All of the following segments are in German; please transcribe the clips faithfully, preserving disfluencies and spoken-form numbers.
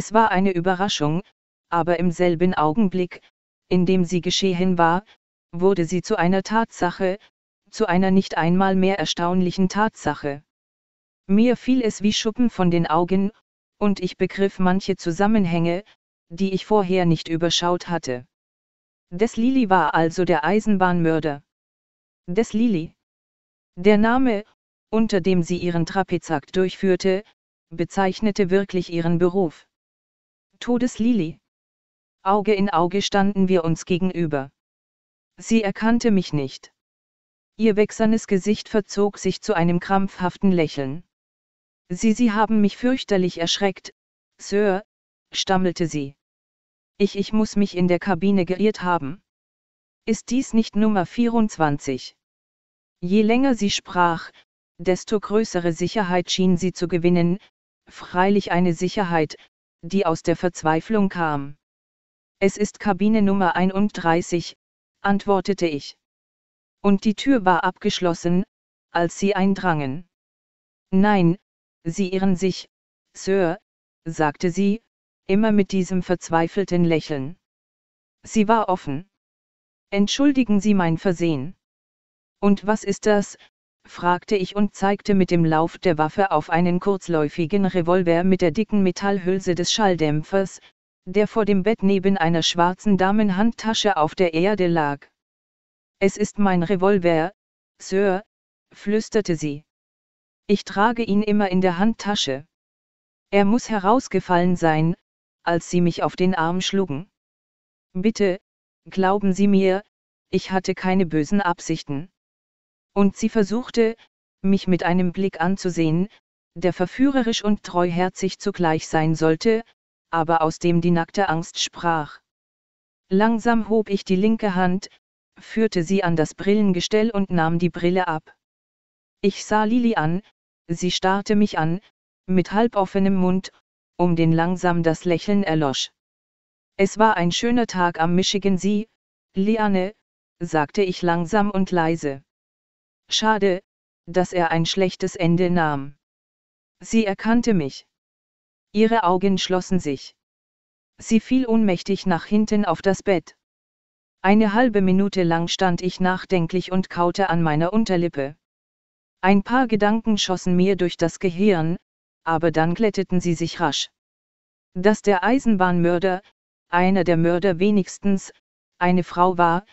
Es war eine Überraschung, aber im selben Augenblick, in dem sie geschehen war, wurde sie zu einer Tatsache, zu einer nicht einmal mehr erstaunlichen Tatsache. Mir fiel es wie Schuppen von den Augen, und ich begriff manche Zusammenhänge, die ich vorher nicht überschaut hatte. Deslili war also der Eisenbahnmörder. Deslili. Der Name, unter dem sie ihren Trapezakt durchführte, bezeichnete wirklich ihren Beruf. Todeslili. Auge in Auge standen wir uns gegenüber. Sie erkannte mich nicht. Ihr wächsernes Gesicht verzog sich zu einem krampfhaften Lächeln. Sie, Sie haben mich fürchterlich erschreckt, Sir, stammelte sie. Ich, ich muss mich in der Kabine geirrt haben. Ist dies nicht Nummer vierundzwanzig? Je länger sie sprach, desto größere Sicherheit schien sie zu gewinnen, freilich eine Sicherheit, die aus der Verzweiflung kam. Es ist Kabine Nummer einunddreißig, antwortete ich. Und die Tür war abgeschlossen, als sie eindrangen. Nein, Sie irren sich, Sir, sagte sie, immer mit diesem verzweifelten Lächeln. Sie war offen. Entschuldigen Sie mein Versehen. Und was ist das? Fragte ich und zeigte mit dem Lauf der Waffe auf einen kurzläufigen Revolver mit der dicken Metallhülse des Schalldämpfers, der vor dem Bett neben einer schwarzen Damenhandtasche auf der Erde lag. Es ist mein Revolver, Sir, flüsterte sie. Ich trage ihn immer in der Handtasche. Er muss herausgefallen sein, als Sie mich auf den Arm schlugen. Bitte, glauben Sie mir, ich hatte keine bösen Absichten. Und sie versuchte, mich mit einem Blick anzusehen, der verführerisch und treuherzig zugleich sein sollte, aber aus dem die nackte Angst sprach. Langsam hob ich die linke Hand, führte sie an das Brillengestell und nahm die Brille ab. Ich sah Lili an, sie starrte mich an, mit halboffenem Mund, um den langsam das Lächeln erlosch. Es war ein schöner Tag am Michigan See, Liane, sagte ich langsam und leise. Schade, dass er ein schlechtes Ende nahm. Sie erkannte mich. Ihre Augen schlossen sich. Sie fiel ohnmächtig nach hinten auf das Bett. Eine halbe Minute lang stand ich nachdenklich und kaute an meiner Unterlippe. Ein paar Gedanken schossen mir durch das Gehirn, aber dann glätteten sie sich rasch. Dass der Eisenbahnmörder, einer der Mörder wenigstens, eine Frau war,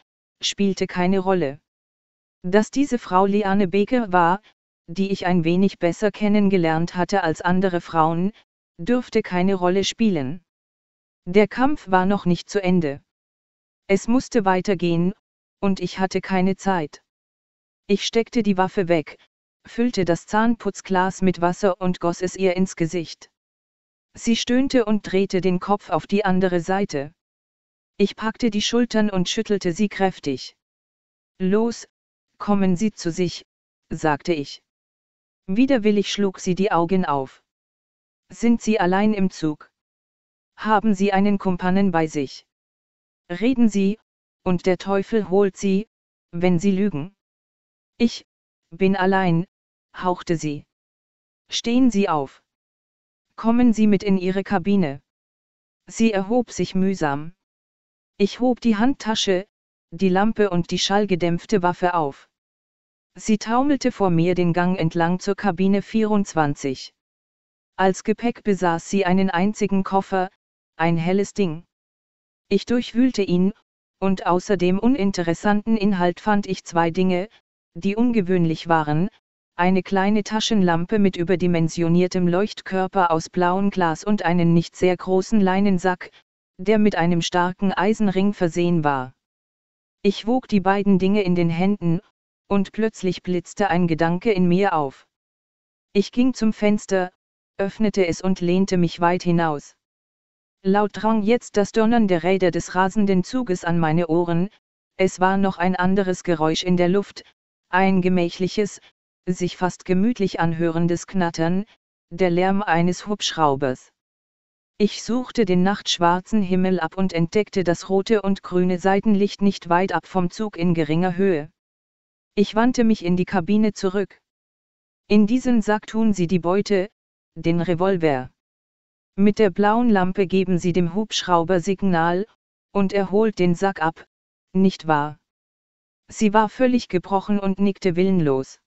spielte keine Rolle. Dass diese Frau Liane Baker war, die ich ein wenig besser kennengelernt hatte als andere Frauen, dürfte keine Rolle spielen. Der Kampf war noch nicht zu Ende. Es musste weitergehen, und ich hatte keine Zeit. Ich steckte die Waffe weg, füllte das Zahnputzglas mit Wasser und goss es ihr ins Gesicht. Sie stöhnte und drehte den Kopf auf die andere Seite. Ich packte die Schultern und schüttelte sie kräftig. Los! Kommen Sie zu sich, sagte ich. Widerwillig schlug sie die Augen auf. Sind Sie allein im Zug? Haben Sie einen Kumpanen bei sich? Reden Sie, und der Teufel holt Sie, wenn Sie lügen. Ich bin allein, hauchte sie. Stehen Sie auf. Kommen Sie mit in Ihre Kabine. Sie erhob sich mühsam. Ich hob die Handtasche, die Lampe und die schallgedämpfte Waffe auf. Sie taumelte vor mir den Gang entlang zur Kabine vierundzwanzig. Als Gepäck besaß sie einen einzigen Koffer, ein helles Ding. Ich durchwühlte ihn, und außer dem uninteressanten Inhalt fand ich zwei Dinge, die ungewöhnlich waren, eine kleine Taschenlampe mit überdimensioniertem Leuchtkörper aus blauem Glas und einen nicht sehr großen Leinensack, der mit einem starken Eisenring versehen war. Ich wog die beiden Dinge in den Händen, und plötzlich blitzte ein Gedanke in mir auf. Ich ging zum Fenster, öffnete es und lehnte mich weit hinaus. Laut drang jetzt das Donnern der Räder des rasenden Zuges an meine Ohren, es war noch ein anderes Geräusch in der Luft, ein gemächliches, sich fast gemütlich anhörendes Knattern, der Lärm eines Hubschraubers. Ich suchte den nachtschwarzen Himmel ab und entdeckte das rote und grüne Seitenlicht nicht weit ab vom Zug in geringer Höhe. Ich wandte mich in die Kabine zurück. In diesen Sack tun Sie die Beute, den Revolver. Mit der blauen Lampe geben Sie dem Hubschrauber Signal, und er holt den Sack ab, nicht wahr? Sie war völlig gebrochen und nickte willenlos.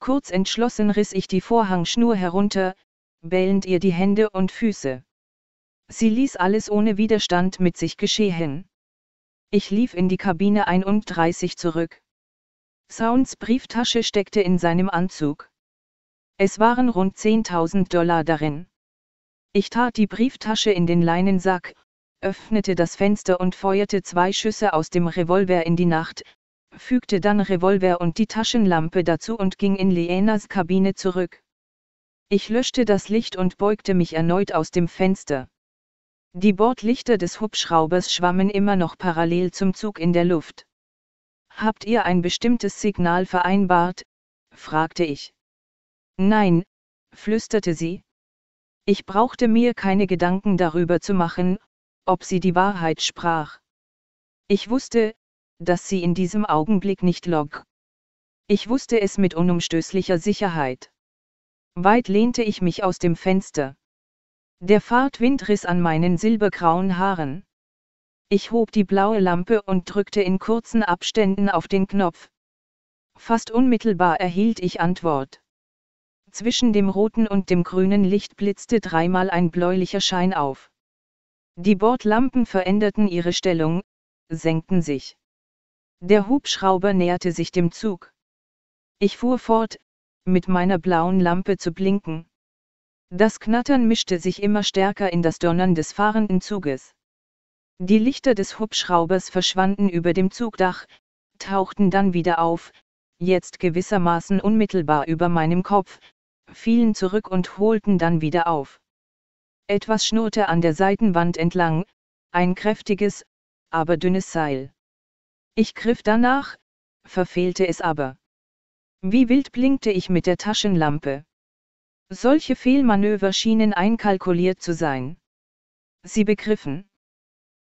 Kurz entschlossen riss ich die Vorhangschnur herunter, bellend ihr die Hände und Füße. Sie ließ alles ohne Widerstand mit sich geschehen. Ich lief in die Kabine einunddreißig zurück. Sounds Brieftasche steckte in seinem Anzug. Es waren rund zehntausend Dollar darin. Ich tat die Brieftasche in den Leinensack, öffnete das Fenster und feuerte zwei Schüsse aus dem Revolver in die Nacht, fügte dann Revolver und die Taschenlampe dazu und ging in Lianas Kabine zurück. Ich löschte das Licht und beugte mich erneut aus dem Fenster. Die Bordlichter des Hubschraubers schwammen immer noch parallel zum Zug in der Luft. »Habt ihr ein bestimmtes Signal vereinbart?« fragte ich. »Nein«, flüsterte sie. Ich brauchte mir keine Gedanken darüber zu machen, ob sie die Wahrheit sprach. Ich wusste, dass sie in diesem Augenblick nicht log. Ich wusste es mit unumstößlicher Sicherheit. Weit lehnte ich mich aus dem Fenster. Der Fahrtwind riss an meinen silbergrauen Haaren. Ich hob die blaue Lampe und drückte in kurzen Abständen auf den Knopf. Fast unmittelbar erhielt ich Antwort. Zwischen dem roten und dem grünen Licht blitzte dreimal ein bläulicher Schein auf. Die Bordlampen veränderten ihre Stellung, senkten sich. Der Hubschrauber näherte sich dem Zug. Ich fuhr fort, mit meiner blauen Lampe zu blinken. Das Knattern mischte sich immer stärker in das Donnern des fahrenden Zuges. Die Lichter des Hubschraubers verschwanden über dem Zugdach, tauchten dann wieder auf, jetzt gewissermaßen unmittelbar über meinem Kopf, fielen zurück und holten dann wieder auf. Etwas schnurrte an der Seitenwand entlang, ein kräftiges, aber dünnes Seil. Ich griff danach, verfehlte es aber. Wie wild blinkte ich mit der Taschenlampe. Solche Fehlmanöver schienen einkalkuliert zu sein. Sie begriffen.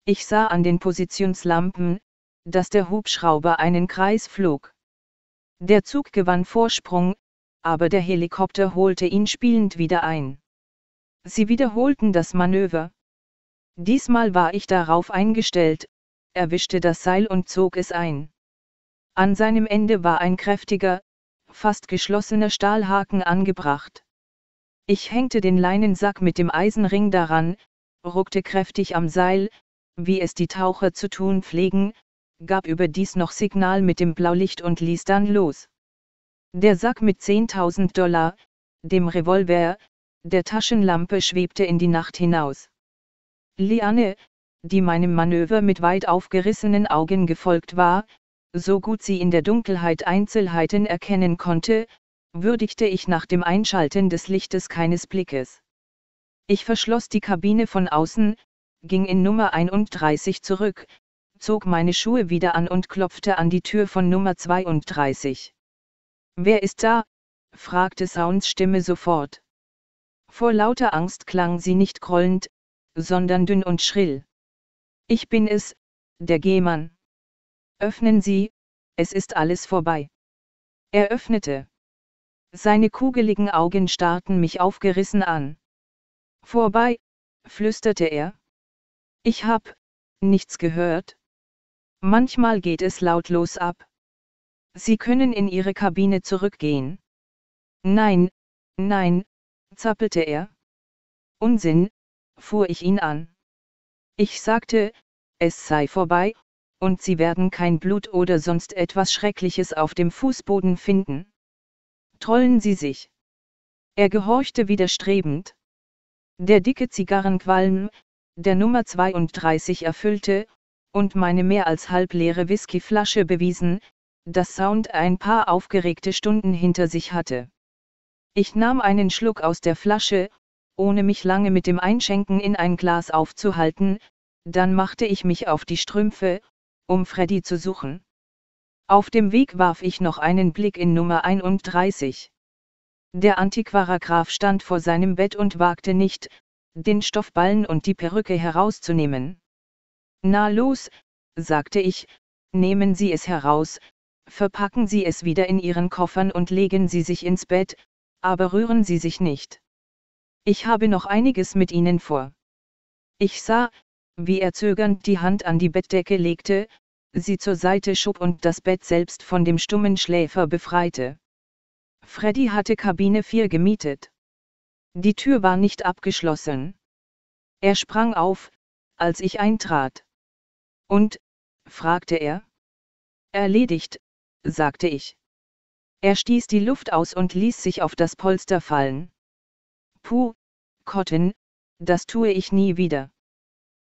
Ich sah an den Positionslampen, dass der Hubschrauber einen Kreis flog. Der Zug gewann Vorsprung, aber der Helikopter holte ihn spielend wieder ein. Sie wiederholten das Manöver. Diesmal war ich darauf eingestellt, erwischte das Seil und zog es ein. An seinem Ende war ein kräftiger, fast geschlossener Stahlhaken angebracht. Ich hängte den Leinensack mit dem Eisenring daran, ruckte kräftig am Seil, wie es die Taucher zu tun pflegen, gab überdies noch Signal mit dem Blaulicht und ließ dann los. Der Sack mit zehntausend Dollar, dem Revolver, der Taschenlampe schwebte in die Nacht hinaus. Liane, die meinem Manöver mit weit aufgerissenen Augen gefolgt war, so gut sie in der Dunkelheit Einzelheiten erkennen konnte, würdigte ich nach dem Einschalten des Lichtes keines Blickes. Ich verschloss die Kabine von außen, ging in Nummer einunddreißig zurück, zog meine Schuhe wieder an und klopfte an die Tür von Nummer zweiunddreißig. »Wer ist da?« fragte Sounds Stimme sofort. Vor lauter Angst klang sie nicht grollend, sondern dünn und schrill. »Ich bin es, der Gehmann. Öffnen Sie, es ist alles vorbei.« Er öffnete. Seine kugeligen Augen starrten mich aufgerissen an. »Vorbei«, flüsterte er. »Ich hab nichts gehört. Manchmal geht es lautlos ab. Sie können in Ihre Kabine zurückgehen.« »Nein, nein«, zappelte er. »Unsinn«, fuhr ich ihn an. »Ich sagte, es sei vorbei, und Sie werden kein Blut oder sonst etwas Schreckliches auf dem Fußboden finden. Trollen Sie sich.« Er gehorchte widerstrebend. Der dicke Zigarrenqualm, der Nummer zweiunddreißig erfüllte, und meine mehr als halbleere Whiskyflasche bewiesen, dass Sound ein paar aufgeregte Stunden hinter sich hatte. Ich nahm einen Schluck aus der Flasche, ohne mich lange mit dem Einschenken in ein Glas aufzuhalten, dann machte ich mich auf die Strümpfe, um Freddy zu suchen. Auf dem Weg warf ich noch einen Blick in Nummer einunddreißig. Der Antiquargraf stand vor seinem Bett und wagte nicht, den Stoffballen und die Perücke herauszunehmen. »Na los«, sagte ich, »nehmen Sie es heraus, verpacken Sie es wieder in Ihren Koffern und legen Sie sich ins Bett, aber rühren Sie sich nicht. Ich habe noch einiges mit Ihnen vor. Ich sah, wie er zögernd die Hand an die Bettdecke legte, sie zur Seite schob und das Bett selbst von dem stummen Schläfer befreite. Freddy hatte Kabine vier gemietet. Die Tür war nicht abgeschlossen. Er sprang auf, als ich eintrat. Und? Fragte er. Erledigt, sagte ich. Er stieß die Luft aus und ließ sich auf das Polster fallen. Puh, Cotton, das tue ich nie wieder.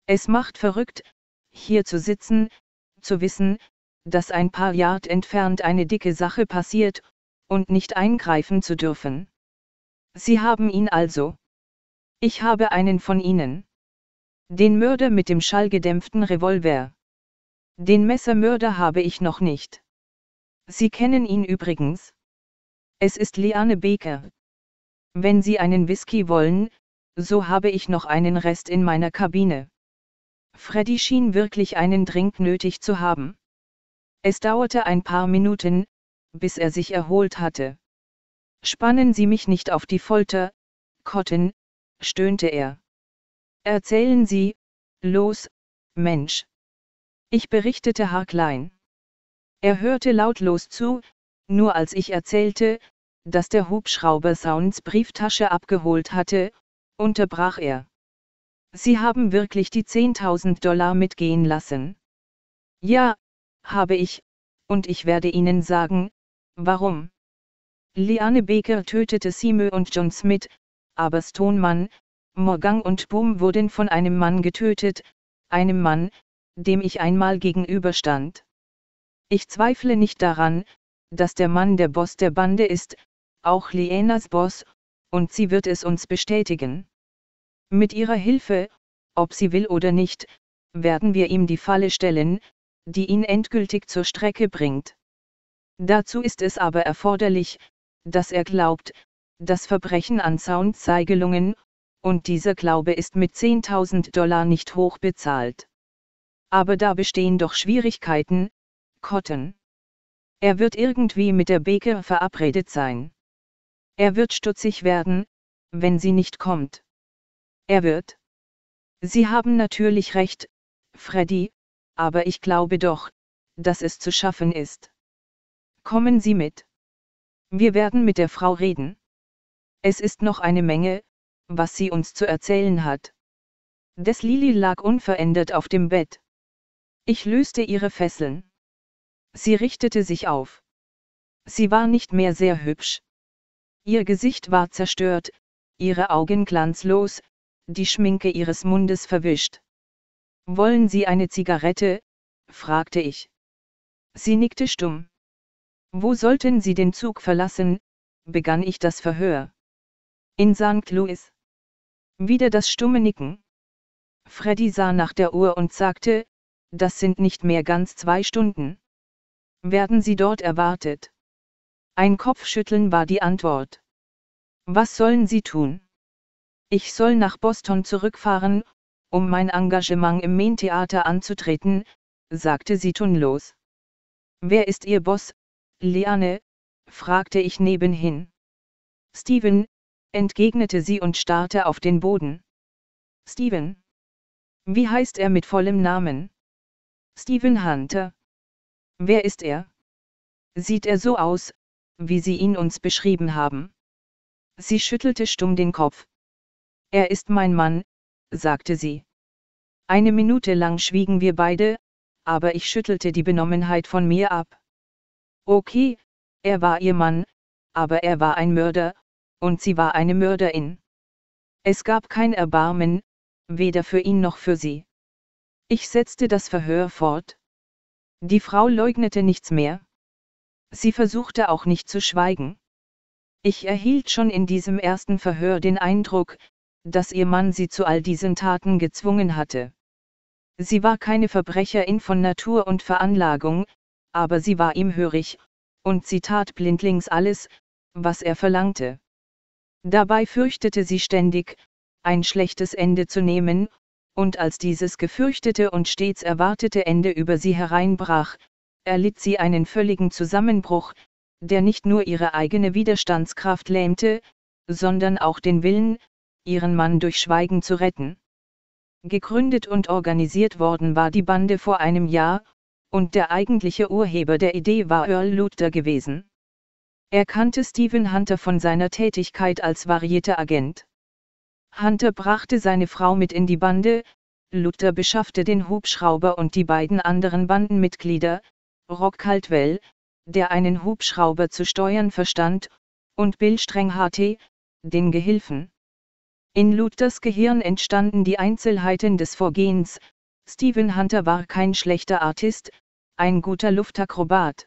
Es macht verrückt, hier zu sitzen, zu wissen, dass ein paar Yard entfernt eine dicke Sache passiert, und nicht eingreifen zu dürfen. Sie haben ihn also. Ich habe einen von Ihnen. Den Mörder mit dem schallgedämpften Revolver. Den Messermörder habe ich noch nicht. Sie kennen ihn übrigens. Es ist Liane Baker. Wenn Sie einen Whisky wollen, so habe ich noch einen Rest in meiner Kabine. Freddy schien wirklich einen Drink nötig zu haben. Es dauerte ein paar Minuten, bis er sich erholt hatte. Spannen Sie mich nicht auf die Folter, Cotton, stöhnte er. Erzählen Sie, los, Mensch. Ich berichtete haarklein. Er hörte lautlos zu, nur als ich erzählte, dass der Hubschrauber Sounds Brieftasche abgeholt hatte, unterbrach er. Sie haben wirklich die zehntausend Dollar mitgehen lassen? Ja, habe ich, und ich werde Ihnen sagen, warum. Liane Baker tötete Seymour und John Smith, aber Stoneman, Morgan und Boom wurden von einem Mann getötet, einem Mann, dem ich einmal gegenüberstand. Ich zweifle nicht daran, dass der Mann der Boss der Bande ist, auch Lianas Boss, und sie wird es uns bestätigen. Mit ihrer Hilfe, ob sie will oder nicht, werden wir ihm die Falle stellen, die ihn endgültig zur Strecke bringt. Dazu ist es aber erforderlich, dass er glaubt, das Verbrechen an Sound sei gelungen, und dieser Glaube ist mit zehntausend Dollar nicht hoch bezahlt. Aber da bestehen doch Schwierigkeiten, Cotton. Er wird irgendwie mit der Baker verabredet sein. Er wird stutzig werden, wenn sie nicht kommt. Er wird. Sie haben natürlich recht, Freddy, aber ich glaube doch, dass es zu schaffen ist. Kommen Sie mit. Wir werden mit der Frau reden. Es ist noch eine Menge, was sie uns zu erzählen hat. Des Lili lag unverändert auf dem Bett. Ich löste ihre Fesseln. Sie richtete sich auf. Sie war nicht mehr sehr hübsch. Ihr Gesicht war zerstört, ihre Augen glanzlos, die Schminke ihres Mundes verwischt. »Wollen Sie eine Zigarette?« fragte ich. Sie nickte stumm. »Wo sollten Sie den Zug verlassen?« begann ich das Verhör. »In Sankt Louis.« Wieder das stumme Nicken. Freddy sah nach der Uhr und sagte, das sind nicht mehr ganz zwei Stunden. Werden Sie dort erwartet? Ein Kopfschütteln war die Antwort. Was sollen Sie tun? Ich soll nach Boston zurückfahren, um mein Engagement im Maintheater anzutreten, sagte sie tonlos. Wer ist Ihr Boss, Liane? Fragte ich nebenhin. Stephen, entgegnete sie und starrte auf den Boden. Stephen. Wie heißt er mit vollem Namen? Stephen Hunter. Wer ist er? Sieht er so aus, wie Sie ihn uns beschrieben haben? Sie schüttelte stumm den Kopf. Er ist mein Mann, sagte sie. Eine Minute lang schwiegen wir beide, aber ich schüttelte die Benommenheit von mir ab. Okay, er war ihr Mann, aber er war ein Mörder, und sie war eine Mörderin. Es gab kein Erbarmen, weder für ihn noch für sie. Ich setzte das Verhör fort. Die Frau leugnete nichts mehr. Sie versuchte auch nicht zu schweigen. Ich erhielt schon in diesem ersten Verhör den Eindruck, dass ihr Mann sie zu all diesen Taten gezwungen hatte. Sie war keine Verbrecherin von Natur und Veranlagung, aber sie war ihm hörig, und sie tat blindlings alles, was er verlangte. Dabei fürchtete sie ständig, ein schlechtes Ende zu nehmen, und als dieses gefürchtete und stets erwartete Ende über sie hereinbrach, erlitt sie einen völligen Zusammenbruch, der nicht nur ihre eigene Widerstandskraft lähmte, sondern auch den Willen, ihren Mann durch Schweigen zu retten. Gegründet und organisiert worden war die Bande vor einem Jahr, und der eigentliche Urheber der Idee war Earl Luther gewesen. Er kannte Stephen Hunter von seiner Tätigkeit als Varieté-Agent. Hunter brachte seine Frau mit in die Bande, Luther beschaffte den Hubschrauber und die beiden anderen Bandenmitglieder, Rock Caldwell, der einen Hubschrauber zu steuern verstand, und Bill Strenghart, den Gehilfen. In Luthers Gehirn entstanden die Einzelheiten des Vorgehens. Stephen Hunter war kein schlechter Artist, ein guter Luftakrobat.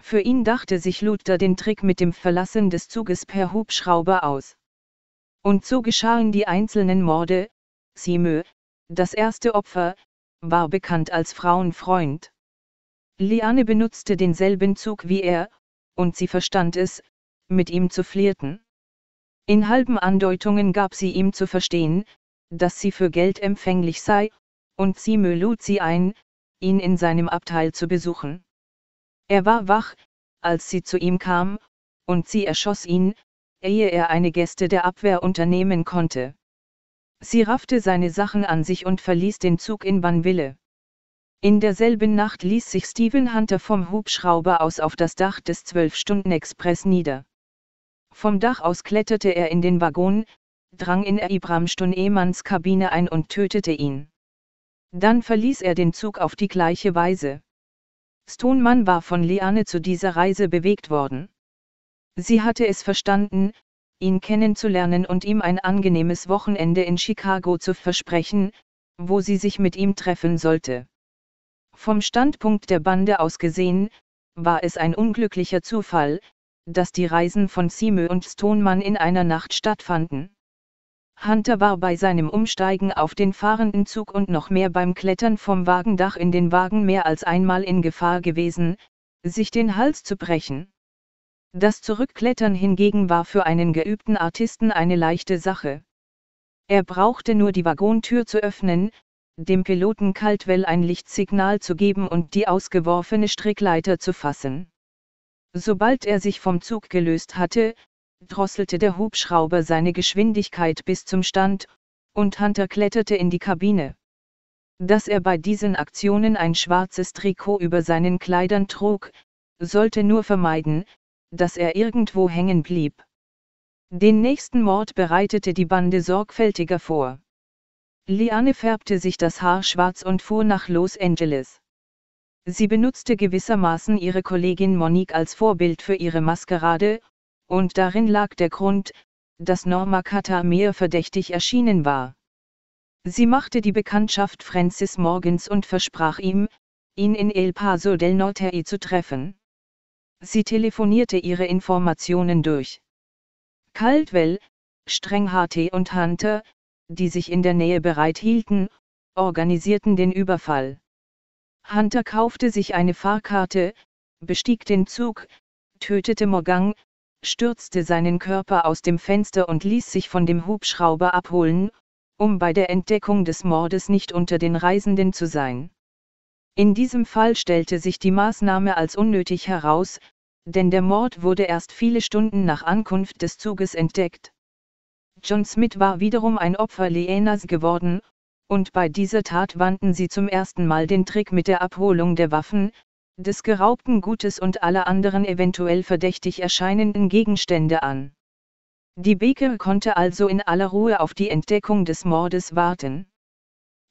Für ihn dachte sich Luther den Trick mit dem Verlassen des Zuges per Hubschrauber aus. Und so geschahen die einzelnen Morde. Simö, das erste Opfer, war bekannt als Frauenfreund. Liane benutzte denselben Zug wie er, und sie verstand es, mit ihm zu flirten. In halben Andeutungen gab sie ihm zu verstehen, dass sie für Geld empfänglich sei, und Simö lud sie ein, ihn in seinem Abteil zu besuchen. Er war wach, als sie zu ihm kam, und sie erschoss ihn, ehe er eine Geste der Abwehr unternehmen konnte. Sie raffte seine Sachen an sich und verließ den Zug in Banville. In derselben Nacht ließ sich Stephen Hunter vom Hubschrauber aus auf das Dach des Zwölf-Stunden-Express nieder. Vom Dach aus kletterte er in den Waggon, drang in Ibram Stunehmans Kabine ein und tötete ihn. Dann verließ er den Zug auf die gleiche Weise. Stoneman war von Liane zu dieser Reise bewegt worden. Sie hatte es verstanden, ihn kennenzulernen und ihm ein angenehmes Wochenende in Chicago zu versprechen, wo sie sich mit ihm treffen sollte. Vom Standpunkt der Bande aus gesehen, war es ein unglücklicher Zufall, dass die Reisen von Simö und Stoneman in einer Nacht stattfanden. Hunter war bei seinem Umsteigen auf den fahrenden Zug und noch mehr beim Klettern vom Wagendach in den Wagen mehr als einmal in Gefahr gewesen, sich den Hals zu brechen. Das Zurückklettern hingegen war für einen geübten Artisten eine leichte Sache. Er brauchte nur die Waggontür zu öffnen, dem Piloten Caldwell ein Lichtsignal zu geben und die ausgeworfene Strickleiter zu fassen. Sobald er sich vom Zug gelöst hatte, drosselte der Hubschrauber seine Geschwindigkeit bis zum Stand, und Hunter kletterte in die Kabine. Dass er bei diesen Aktionen ein schwarzes Trikot über seinen Kleidern trug, sollte nur vermeiden, dass er irgendwo hängen blieb. Den nächsten Mord bereitete die Bande sorgfältiger vor. Liane färbte sich das Haar schwarz und fuhr nach Los Angeles. Sie benutzte gewissermaßen ihre Kollegin Monique als Vorbild für ihre Maskerade, und darin lag der Grund, dass Norma Cutter mehr verdächtig erschienen war. Sie machte die Bekanntschaft Francis Morgans und versprach ihm, ihn in El Paso del Norte zu treffen. Sie telefonierte ihre Informationen durch. Caldwell, Strenghart und Hunter, die sich in der Nähe bereit hielten, organisierten den Überfall. Hunter kaufte sich eine Fahrkarte, bestieg den Zug, tötete Morgan, stürzte seinen Körper aus dem Fenster und ließ sich von dem Hubschrauber abholen, um bei der Entdeckung des Mordes nicht unter den Reisenden zu sein. In diesem Fall stellte sich die Maßnahme als unnötig heraus, denn der Mord wurde erst viele Stunden nach Ankunft des Zuges entdeckt. John Smith war wiederum ein Opfer Lianas geworden, und bei dieser Tat wandten sie zum ersten Mal den Trick mit der Abholung der Waffen, des geraubten Gutes und aller anderen eventuell verdächtig erscheinenden Gegenstände an. Die Baker konnte also in aller Ruhe auf die Entdeckung des Mordes warten.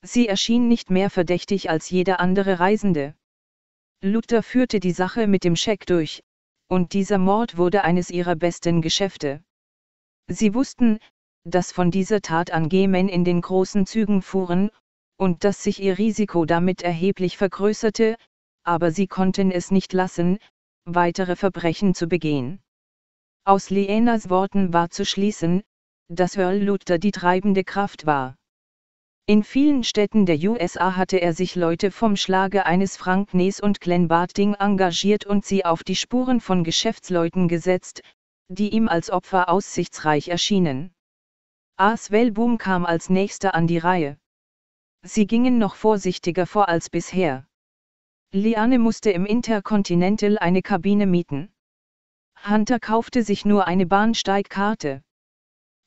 Sie erschien nicht mehr verdächtig als jeder andere Reisende. Luther führte die Sache mit dem Scheck durch, und dieser Mord wurde eines ihrer besten Geschäfte. Sie wussten, dass von dieser Tat an G-Men in den großen Zügen fuhren, und dass sich ihr Risiko damit erheblich vergrößerte, aber sie konnten es nicht lassen, weitere Verbrechen zu begehen. Aus Lianas Worten war zu schließen, dass Earl Luther die treibende Kraft war. In vielen Städten der U S A hatte er sich Leute vom Schlage eines Frank Nes und Glenn Barting engagiert und sie auf die Spuren von Geschäftsleuten gesetzt, die ihm als Opfer aussichtsreich erschienen. Zwölf-Stunden-Express kam als nächster an die Reihe. Sie gingen noch vorsichtiger vor als bisher. Liane musste im Intercontinental eine Kabine mieten. Hunter kaufte sich nur eine Bahnsteigkarte.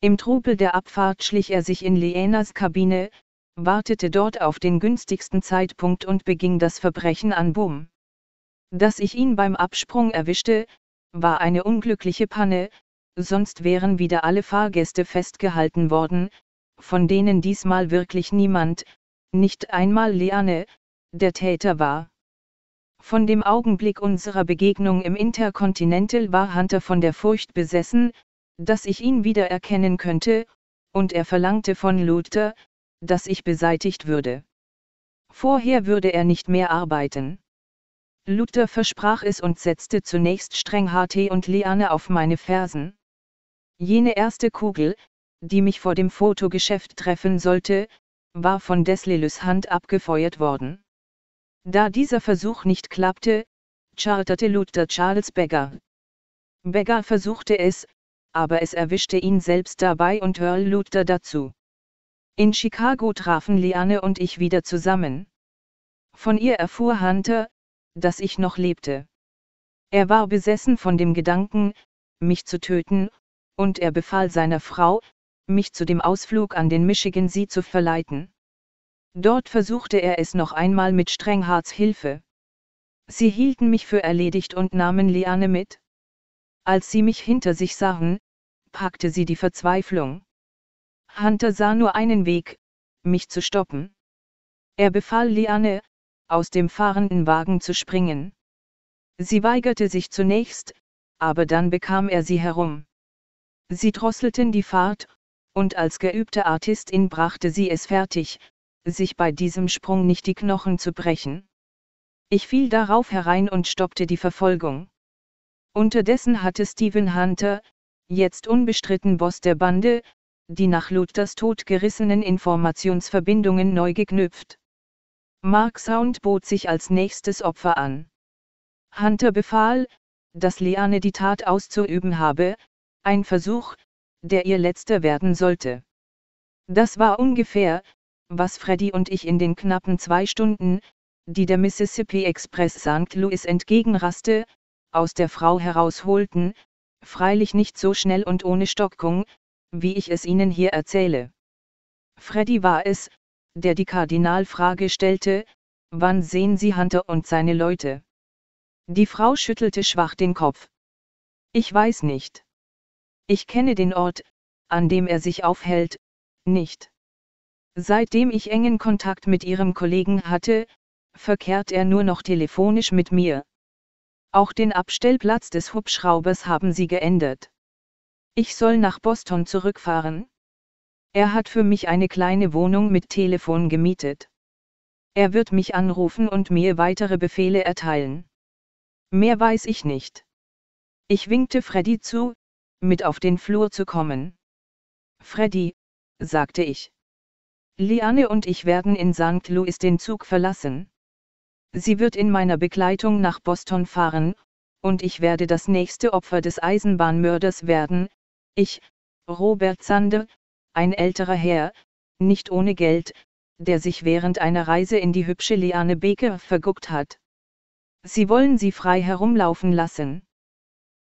Im Trubel der Abfahrt schlich er sich in Lianas Kabine, wartete dort auf den günstigsten Zeitpunkt und beging das Verbrechen an Boom. Dass ich ihn beim Absprung erwischte, war eine unglückliche Panne, sonst wären wieder alle Fahrgäste festgehalten worden, von denen diesmal wirklich niemand, nicht einmal Liane, der Täter war. Von dem Augenblick unserer Begegnung im Intercontinental war Hunter von der Furcht besessen, dass ich ihn wieder erkennen könnte, und er verlangte von Luther, dass ich beseitigt würde. Vorher würde er nicht mehr arbeiten. Luther versprach es und setzte zunächst Strenghart und Liane auf meine Fersen. Jene erste Kugel, die mich vor dem Fotogeschäft treffen sollte, war von Deslelus Hand abgefeuert worden. Da dieser Versuch nicht klappte, charterte Luther Charles Beggar. Beggar versuchte es, aber es erwischte ihn selbst dabei und Earl Luther dazu. In Chicago trafen Liane und ich wieder zusammen. Von ihr erfuhr Hunter, dass ich noch lebte. Er war besessen von dem Gedanken, mich zu töten, und er befahl seiner Frau, mich zu dem Ausflug an den Michigan See zu verleiten. Dort versuchte er es noch einmal mit Strengharts Hilfe. Sie hielten mich für erledigt und nahmen Liane mit. Als sie mich hinter sich sahen, packte sie die Verzweiflung. Hunter sah nur einen Weg, mich zu stoppen. Er befahl Liane, aus dem fahrenden Wagen zu springen. Sie weigerte sich zunächst, aber dann bekam er sie herum. Sie drosselten die Fahrt, und als geübte Artistin brachte sie es fertig, sich bei diesem Sprung nicht die Knochen zu brechen. Ich fiel darauf herein und stoppte die Verfolgung. Unterdessen hatte Stephen Hunter, jetzt unbestritten Boss der Bande, die nach Luthers Tod gerissenen Informationsverbindungen neu geknüpft. Mark Sound bot sich als nächstes Opfer an. Hunter befahl, dass Liane die Tat auszuüben habe, ein Versuch, der ihr letzter werden sollte. Das war ungefähr, was Freddy und ich in den knappen zwei Stunden, die der Mississippi Express Sankt Louis entgegenraste, aus der Frau herausholten, freilich nicht so schnell und ohne Stockung, wie ich es Ihnen hier erzähle. Freddy war es, der die Kardinalfrage stellte, wann sehen Sie Hunter und seine Leute? Die Frau schüttelte schwach den Kopf. Ich weiß nicht. Ich kenne den Ort, an dem er sich aufhält, nicht. Seitdem ich engen Kontakt mit Ihrem Kollegen hatte, verkehrt er nur noch telefonisch mit mir. Auch den Abstellplatz des Hubschraubers haben Sie geändert. Ich soll nach Boston zurückfahren. Er hat für mich eine kleine Wohnung mit Telefon gemietet. Er wird mich anrufen und mir weitere Befehle erteilen. Mehr weiß ich nicht. Ich winkte Freddy zu, mit auf den Flur zu kommen. Freddy, sagte ich. Liane und ich werden in Sankt Louis den Zug verlassen. Sie wird in meiner Begleitung nach Boston fahren, und ich werde das nächste Opfer des Eisenbahnmörders werden. Ich, Robert Sander, ein älterer Herr, nicht ohne Geld, der sich während einer Reise in die hübsche Liane Baker verguckt hat. Sie wollen sie frei herumlaufen lassen.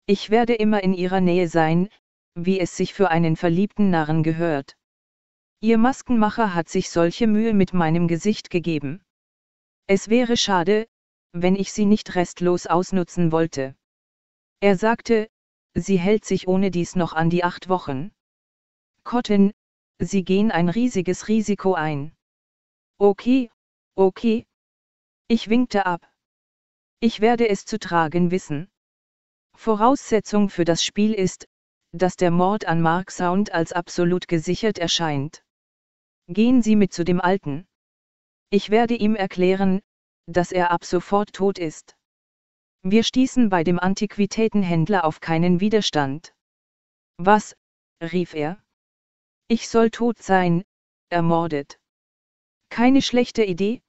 Ich werde immer in ihrer Nähe sein, wie es sich für einen verliebten Narren gehört. Ihr Maskenmacher hat sich solche Mühe mit meinem Gesicht gegeben. Es wäre schade, wenn ich sie nicht restlos ausnutzen wollte. Er sagte, sie hält sich ohne dies noch an die acht Wochen. Cotton, Sie gehen ein riesiges Risiko ein. Okay, okay. Ich winkte ab. Ich werde es zu tragen wissen. Voraussetzung für das Spiel ist, dass der Mord an Mark Sound als absolut gesichert erscheint. Gehen Sie mit zu dem Alten. Ich werde ihm erklären, dass er ab sofort tot ist. Wir stießen bei dem Antiquitätenhändler auf keinen Widerstand. Was, rief er. Ich soll tot sein, ermordet. Keine schlechte Idee?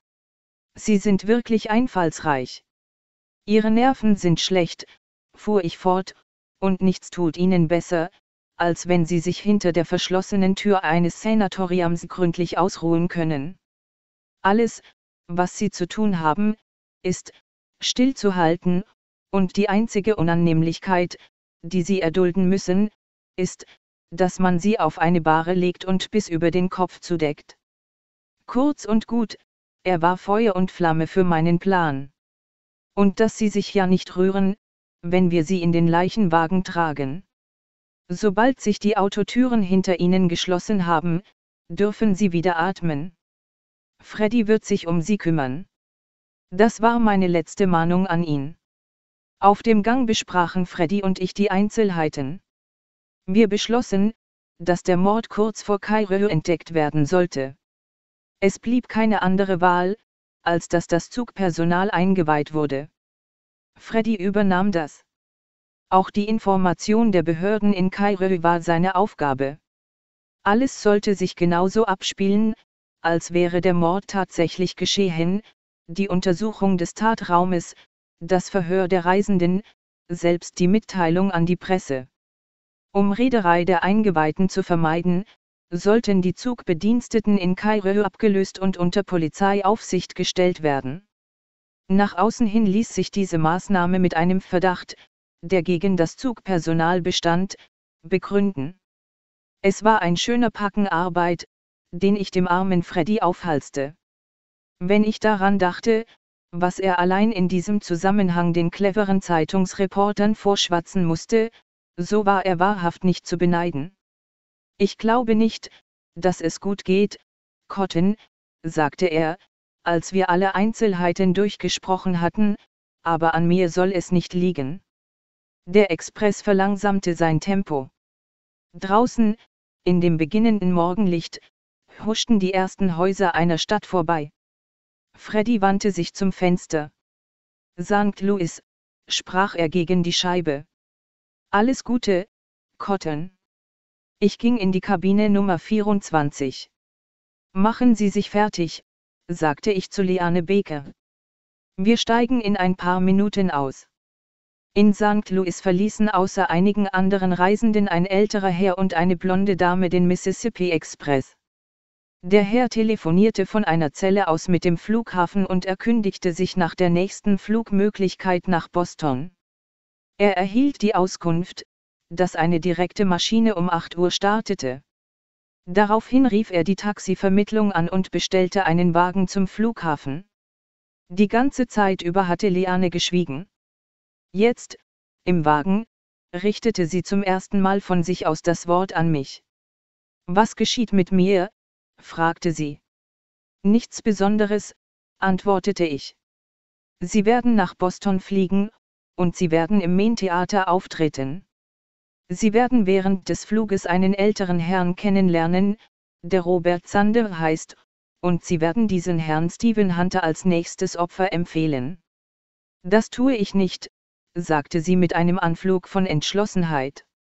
Sie sind wirklich einfallsreich. Ihre Nerven sind schlecht, fuhr ich fort, und nichts tut Ihnen besser, als wenn Sie sich hinter der verschlossenen Tür eines Sanatoriums gründlich ausruhen können. Alles, was Sie zu tun haben, ist, stillzuhalten, und die einzige Unannehmlichkeit, die Sie erdulden müssen, ist, dass man sie auf eine Bahre legt und bis über den Kopf zudeckt. Kurz und gut, er war Feuer und Flamme für meinen Plan. Und dass sie sich ja nicht rühren, wenn wir sie in den Leichenwagen tragen. Sobald sich die Autotüren hinter ihnen geschlossen haben, dürfen sie wieder atmen. Freddy wird sich um sie kümmern. Das war meine letzte Mahnung an ihn. Auf dem Gang besprachen Freddy und ich die Einzelheiten. Wir beschlossen, dass der Mord kurz vor Kairo entdeckt werden sollte. Es blieb keine andere Wahl, als dass das Zugpersonal eingeweiht wurde. Freddy übernahm das. Auch die Information der Behörden in Kairo war seine Aufgabe. Alles sollte sich genauso abspielen, als wäre der Mord tatsächlich geschehen, die Untersuchung des Tatraumes, das Verhör der Reisenden, selbst die Mitteilung an die Presse. Um Reederei der Eingeweihten zu vermeiden, sollten die Zugbediensteten in Kairo abgelöst und unter Polizeiaufsicht gestellt werden. Nach außen hin ließ sich diese Maßnahme mit einem Verdacht, der gegen das Zugpersonal bestand, begründen. Es war ein schöner Packen Arbeit, den ich dem armen Freddy aufhalste. Wenn ich daran dachte, was er allein in diesem Zusammenhang den cleveren Zeitungsreportern vorschwatzen musste, so war er wahrhaft nicht zu beneiden. Ich glaube nicht, dass es gut geht, Cotton, sagte er, als wir alle Einzelheiten durchgesprochen hatten, aber an mir soll es nicht liegen. Der Express verlangsamte sein Tempo. Draußen, in dem beginnenden Morgenlicht, huschten die ersten Häuser einer Stadt vorbei. Freddy wandte sich zum Fenster. Sankt Louis, sprach er gegen die Scheibe. Alles Gute, Cotton. Ich ging in die Kabine Nummer vierundzwanzig. Machen Sie sich fertig, sagte ich zu Liane Baker. Wir steigen in ein paar Minuten aus. In Sankt Louis verließen außer einigen anderen Reisenden ein älterer Herr und eine blonde Dame den Mississippi Express. Der Herr telefonierte von einer Zelle aus mit dem Flughafen und erkundigte sich nach der nächsten Flugmöglichkeit nach Boston. Er erhielt die Auskunft, dass eine direkte Maschine um acht Uhr startete. Daraufhin rief er die Taxivermittlung an und bestellte einen Wagen zum Flughafen. Die ganze Zeit über hatte Liane geschwiegen. Jetzt, im Wagen, richtete sie zum ersten Mal von sich aus das Wort an mich. Was geschieht mit mir? Fragte sie. Nichts Besonderes, antwortete ich. Sie werden nach Boston fliegen, und sie werden im Maintheater auftreten. Sie werden während des Fluges einen älteren Herrn kennenlernen, der Robert Sander heißt, und sie werden diesen Herrn Stephen Hunter als nächstes Opfer empfehlen. Das tue ich nicht, sagte sie mit einem Anflug von Entschlossenheit.